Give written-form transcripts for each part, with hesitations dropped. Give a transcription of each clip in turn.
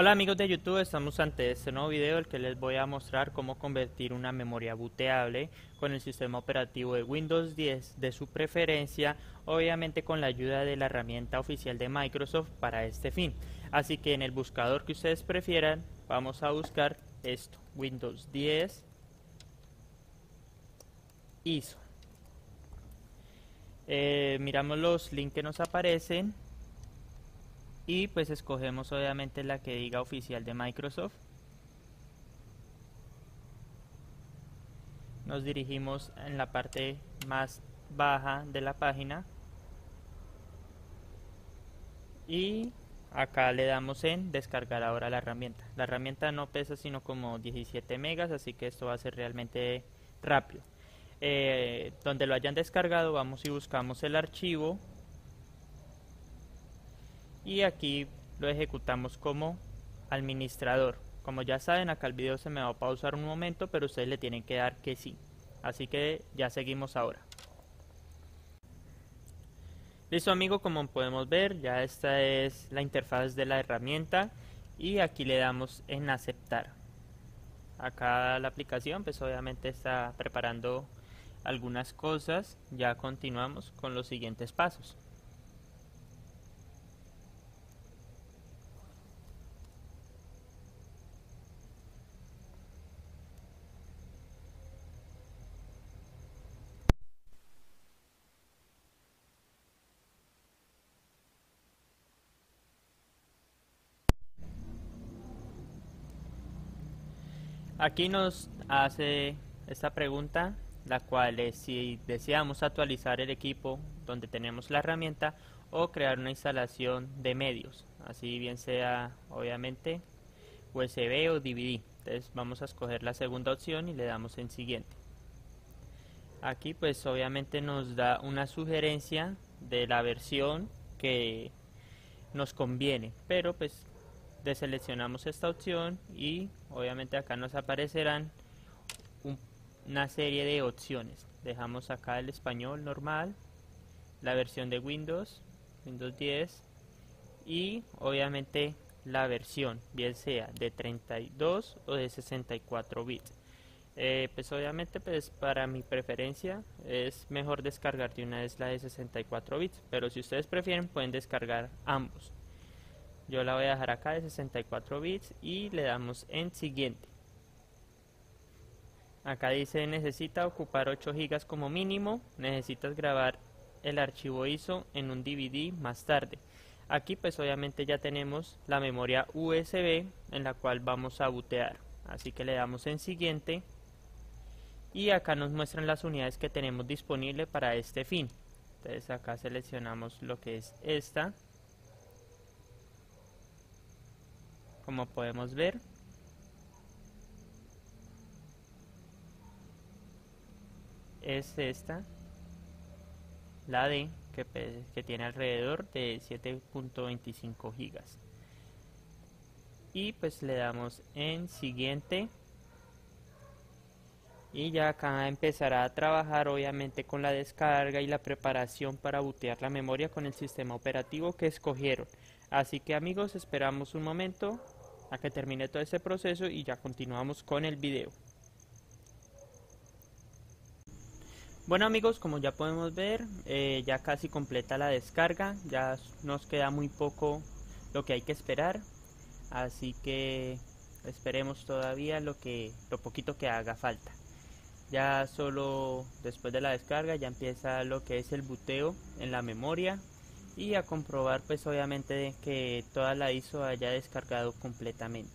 Hola amigos de YouTube, estamos ante este nuevo video, el que les voy a mostrar cómo convertir una memoria booteable con el sistema operativo de Windows 10 de su preferencia, obviamente con la ayuda de la herramienta oficial de Microsoft para este fin. Así que en el buscador que ustedes prefieran, vamos a buscar esto, Windows 10 ISO. Miramos los links que nos aparecen. Y pues escogemos obviamente la que diga oficial de Microsoft. Nos dirigimos en la parte más baja de la página. Y acá le damos en descargar ahora la herramienta. La herramienta no pesa sino como 17 megas, así que esto va a ser realmente rápido. Donde lo hayan descargado, vamos y buscamos el archivo. Y aquí lo ejecutamos como administrador. Como ya saben, acá el video se me va a pausar un momento, pero ustedes le tienen que dar que sí. Así que ya seguimos ahora. Listo amigos, como podemos ver, ya esta es la interfaz de la herramienta. Y aquí le damos en aceptar. Acá la aplicación pues obviamente está preparando algunas cosas. Ya continuamos con los siguientes pasos. Aquí nos hace esta pregunta, la cual es si deseamos actualizar el equipo donde tenemos la herramienta o crear una instalación de medios, así bien sea obviamente USB o DVD. Entonces vamos a escoger la segunda opción y le damos en siguiente. Aquí pues obviamente nos da una sugerencia de la versión que nos conviene, pero pues deseleccionamos esta opción y obviamente acá nos aparecerán una serie de opciones. Dejamos acá el español normal, la versión de Windows 10 y obviamente la versión, bien sea de 32 o de 64 bits. Pues obviamente pues para mi preferencia es mejor descargar de una vez la de 64 bits, pero si ustedes prefieren pueden descargar ambos. Yo la voy a dejar acá de 64 bits y le damos en siguiente. Acá dice necesita ocupar 8 GB como mínimo. Necesitas grabar el archivo ISO en un DVD más tarde. Aquí pues obviamente ya tenemos la memoria USB en la cual vamos a bootear. Así que le damos en siguiente. Y acá nos muestran las unidades que tenemos disponible para este fin. Entonces acá seleccionamos lo que es esta. Como podemos ver, es esta, la D, que tiene alrededor de 7.25 gigas. Y pues le damos en siguiente. Y ya acá empezará a trabajar obviamente con la descarga y la preparación para bootear la memoria con el sistema operativo que escogieron. Así que amigos, esperamos un momento a que termine todo este proceso y ya continuamos con el video. Bueno amigos, como ya podemos ver, ya casi completa la descarga, ya nos queda muy poco lo que hay que esperar, así que esperemos todavía lo poquito que haga falta. Ya solo después de la descarga ya empieza lo que es el booteo en la memoria. Y a comprobar pues obviamente que toda la ISO haya descargado completamente.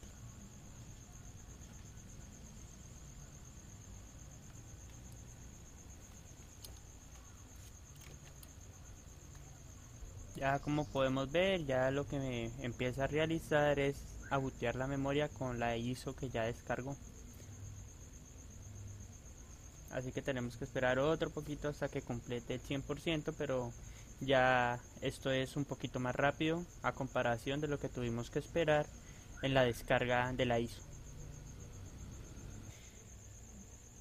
Ya como podemos ver, ya lo que me empieza a realizar es a bootear la memoria con la ISO que ya descargó. Así que tenemos que esperar otro poquito hasta que complete el 100%, pero ya esto es un poquito más rápido a comparación de lo que tuvimos que esperar en la descarga de la ISO.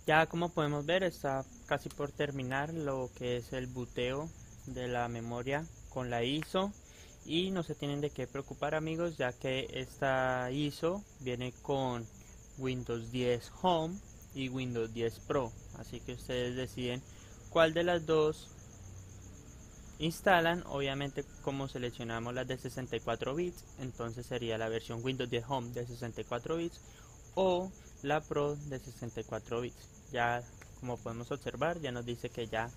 Ya como podemos ver, está casi por terminar lo que es el booteo de la memoria con la ISO. y no se tienen de qué preocupar, amigos, ya que esta ISO viene con Windows 10 Home y Windows 10 Pro, así que ustedes deciden cuál de las dos instalan. Obviamente, como seleccionamos las de 64 bits, entonces sería la versión Windows 10 Home de 64 bits o la Pro de 64 bits. Ya como podemos observar, ya nos dice que ya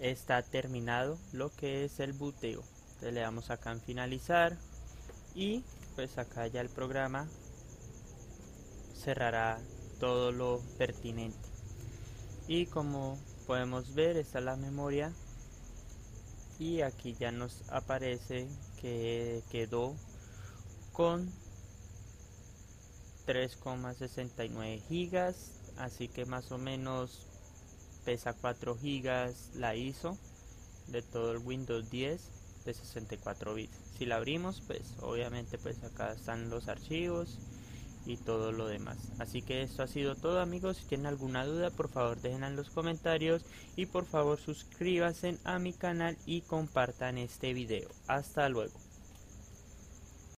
está terminado lo que es el buteo. Entonces le damos acá en finalizar y pues acá ya el programa cerrará todo lo pertinente. Y como podemos ver, está la memoria y aquí ya nos aparece que quedó con 3,69 gigas, así que más o menos pesa 4 gigas la ISO de todo el Windows 10 de 64 bits. Si la abrimos, pues obviamente pues acá están los archivos y todo lo demás. Así que esto ha sido todo, amigos. Si tienen alguna duda, por favor déjenla en los comentarios y por favor suscríbanse a mi canal y compartan este video. Hasta luego.